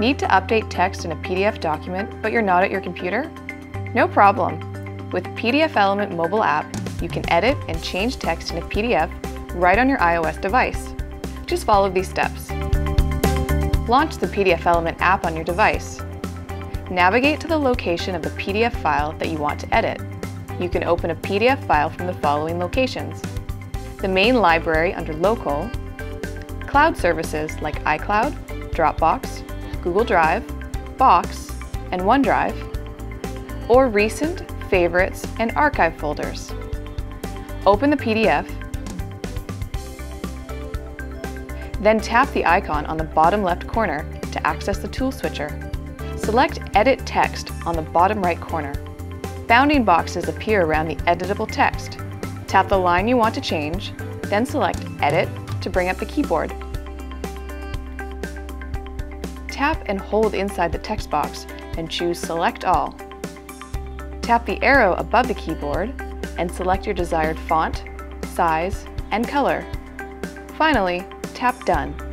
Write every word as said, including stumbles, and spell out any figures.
Need to update text in a P D F document, but you're not at your computer? No problem. With P D F Element mobile app, you can edit and change text in a P D F right on your iOS device. Just follow these steps. Launch the P D F Element app on your device. Navigate to the location of the P D F file that you want to edit. You can open a P D F file from the following locations: the main library under Local, cloud services like iCloud, Dropbox, Google Drive, Box, and OneDrive, or recent, favorites, and archive folders. Open the P D F, then tap the icon on the bottom left corner to access the tool switcher. Select Edit Text on the bottom right corner. Bounding boxes appear around the editable text. Tap the line you want to change, then select Edit to bring up the keyboard. Tap and hold inside the text box and choose Select All. Tap the arrow above the keyboard and select your desired font, size, and color. Finally, tap Done.